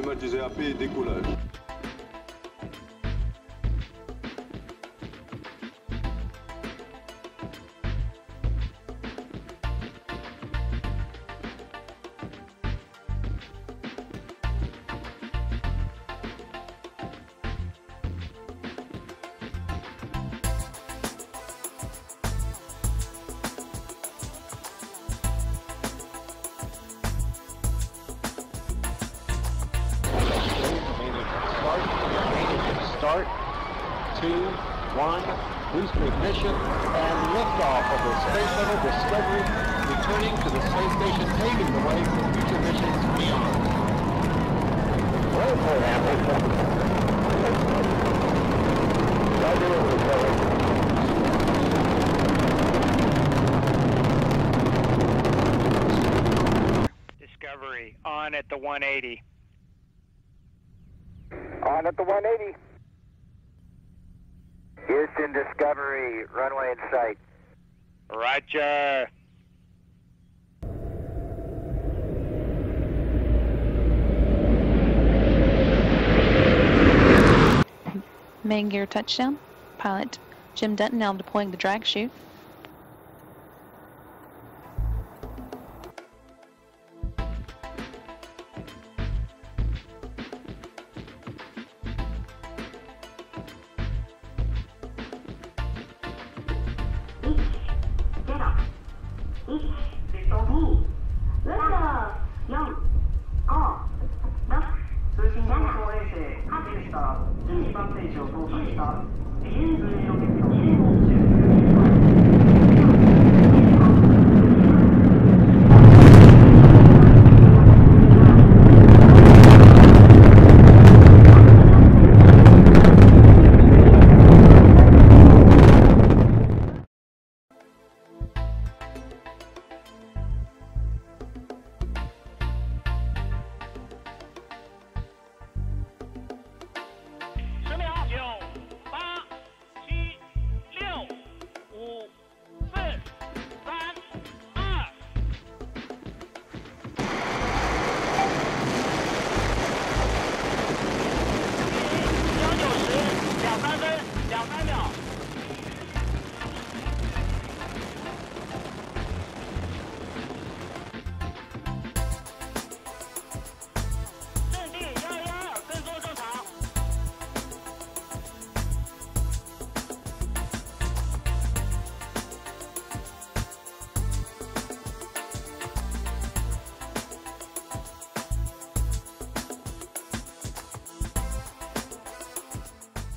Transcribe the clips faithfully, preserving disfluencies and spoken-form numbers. deux matchs de G A P et décollage. Start, two, one, boost ignition, and liftoff of the Space Shuttle Discovery, returning to the space station, paving the way for future missions beyond. Well, for Apple. Roger, over, Kelly. Discovery, on at the one eighty. On at the one eighty. Houston Discovery, runway in sight. Roger. Main gear touchdown. Pilot Jim Dutton now deploying the drag chute.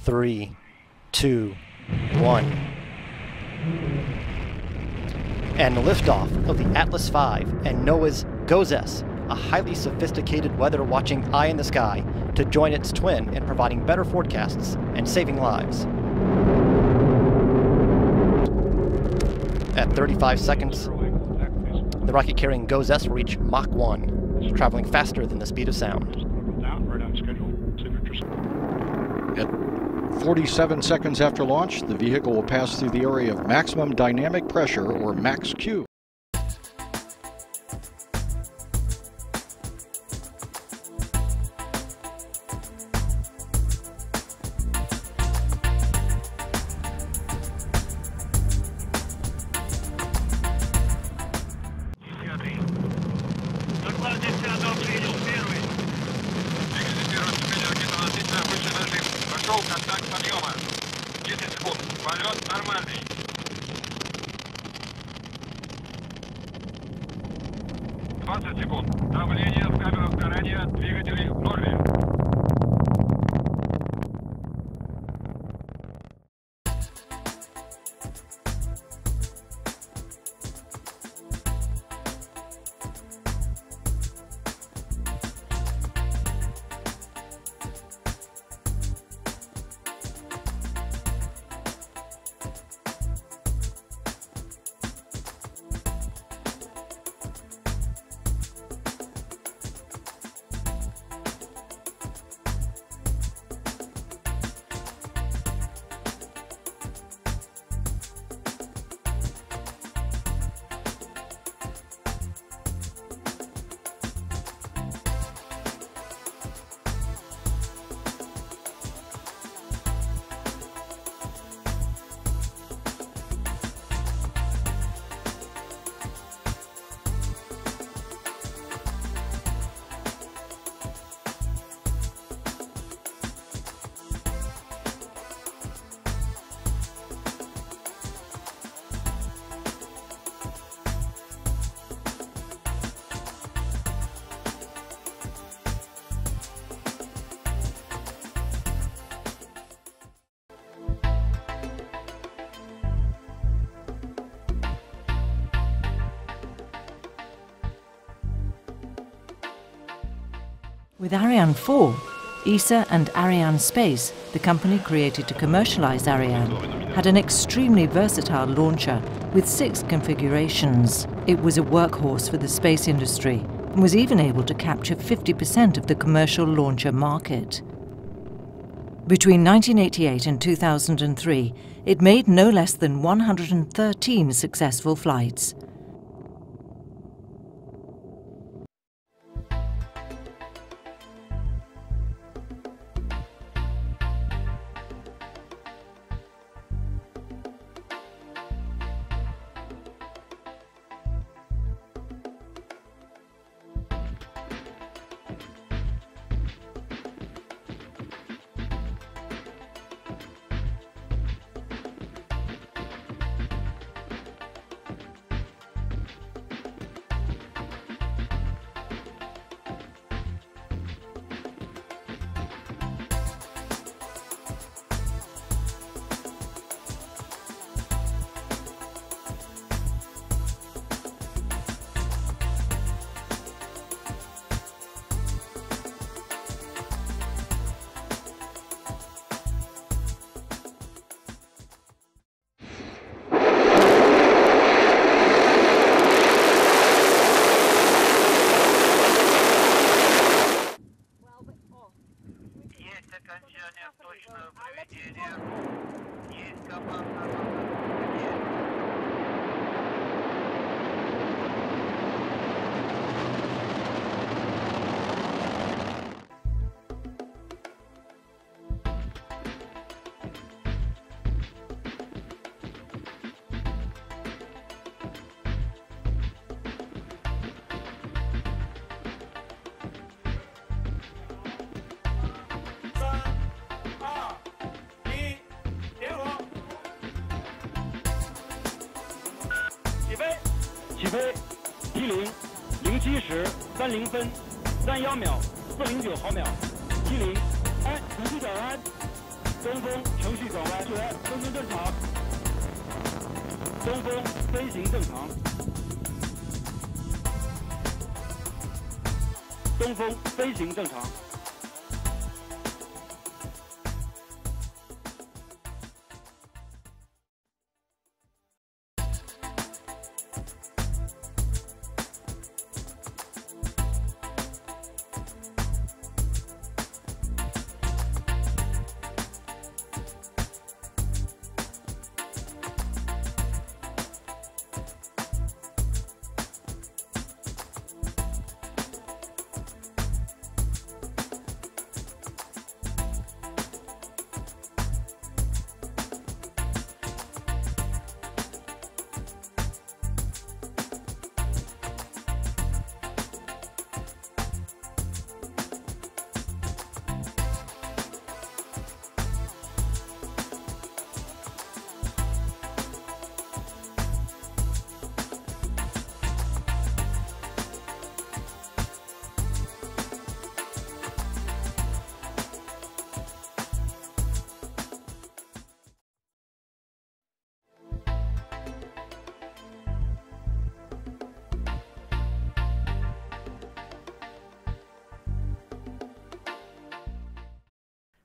Three, two, one. And liftoff of the Atlas five and NOAA's GOES-S, a highly sophisticated weather-watching eye in the sky, to join its twin in providing better forecasts and saving lives. At thirty-five seconds, the rocket carrying GOES-S will reach Mach one, traveling faster than the speed of sound. forty-seven seconds after launch, the vehicle will pass through the area of maximum dynamic pressure, or max Q. двадцать секунд. Давление в камерах горения двигателей в норме. With Ariane four, E S A and Ariane Space, the company created to commercialize Ariane, had an extremely versatile launcher with six configurations. It was a workhorse for the space industry and was even able to capture fifty percent of the commercial launcher market. Between nineteen eighty-eight and two thousand three, it made no less than one hundred thirteen successful flights.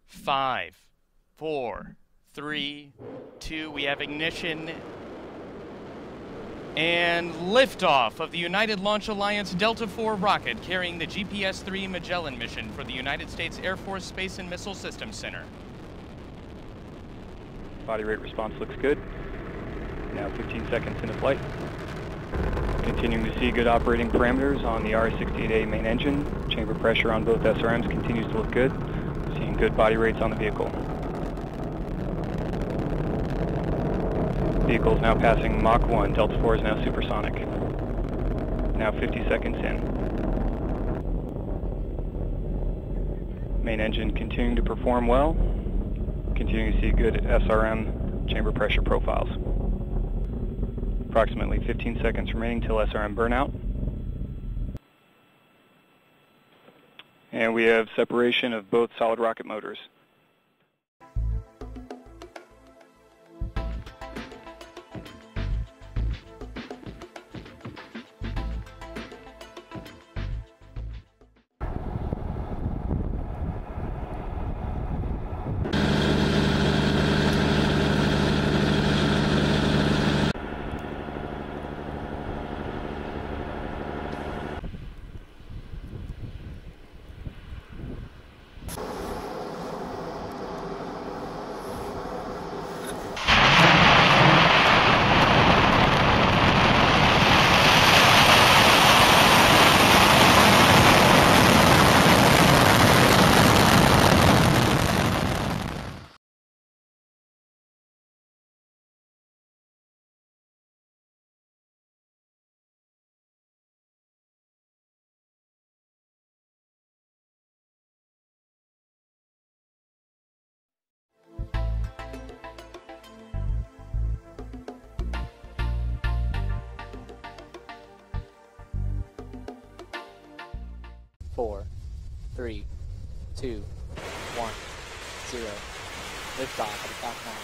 Five, four, three, two, we have ignition and liftoff of the United Launch Alliance Delta four rocket carrying the G P S three Magellan mission for the United States Air Force Space and Missile Systems Center. Body rate response looks good. Now fifteen seconds into flight. Continuing to see good operating parameters on the R sixty-eight A main engine. Chamber pressure on both S R Ms continues to look good. Good body rates on the vehicle. Vehicle is now passing Mach one. Delta four is now supersonic. Now fifty seconds in. Main engine continuing to perform well. Continuing to see good S R M chamber pressure profiles. Approximately fifteen seconds remaining till S R M burnout. And we have separation of both solid rocket motors. four, three, two, one, zero. Lift off at Falcon nine.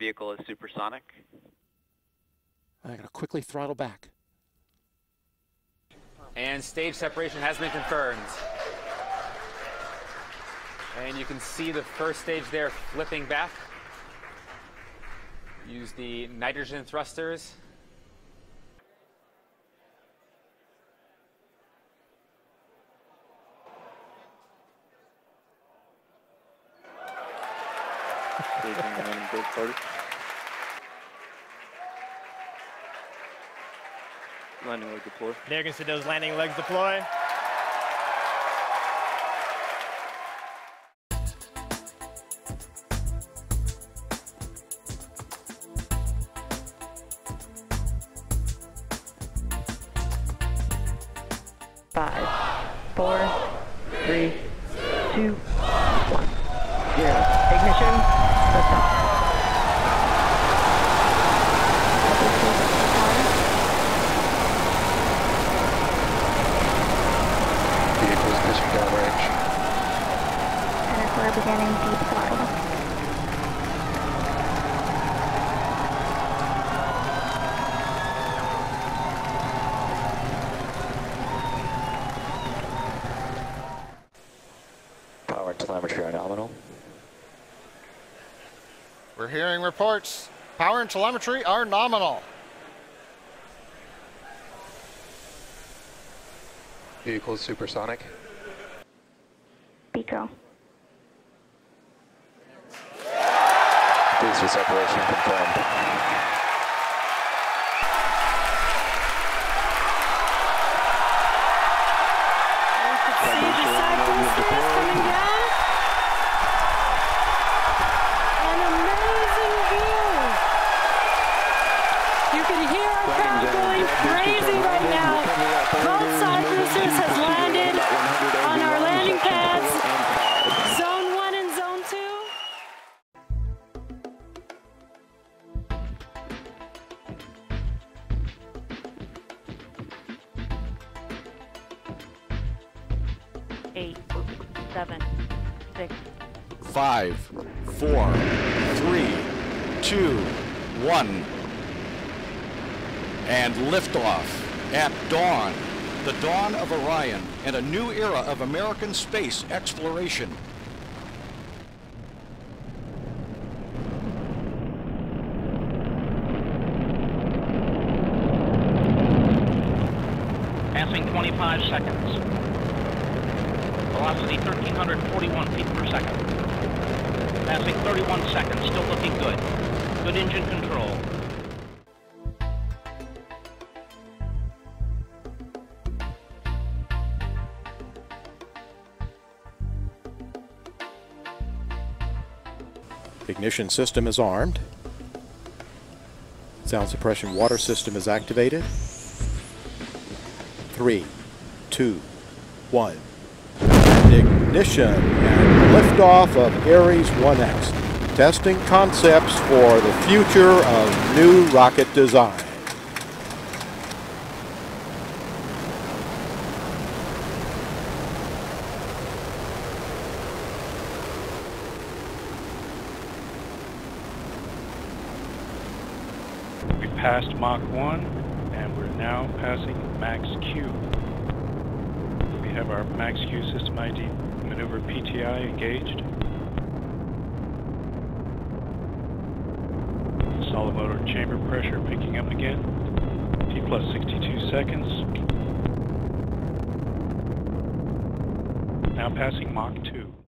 Vehicle is supersonic. I gotta quickly throttle back. And stage separation has been confirmed. And you can see the first stage there flipping back. Use the nitrogen thrusters. Landing leg deploy. There you can see those landing legs deploy. Five, four, three, two, one, zero. Ignition, lift off. We're beginning deep throttle. Power and telemetry are nominal. We're hearing reports. Power and telemetry are nominal. Vehicle is supersonic. Pico. Booster separation confirmed. An amazing view. You can hear our crowd going crazy right now. Both side boosters have landed on our landing pads. Zone one and zone two. eight, seven, six. Five, four, three, two, one. And liftoff at dawn, the dawn of Orion and a new era of American space exploration. Passing twenty-five seconds. Velocity one thousand three hundred forty-one feet per second. Passing thirty-one seconds, still looking good. Good engine control. Ignition system is armed. Sound suppression water system is activated. Three, two, one. Ignition and liftoff of Ares one X, testing concepts for the future of new rocket design. We passed Mach one and we're now passing Max Q. We have our Max Q system I D. Maneuver P T I engaged. Solid motor chamber pressure picking up again. T plus sixty-two seconds. Now passing Mach two.